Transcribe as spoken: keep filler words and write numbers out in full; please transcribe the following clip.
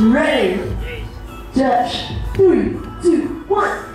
Ready, set, three, two, one.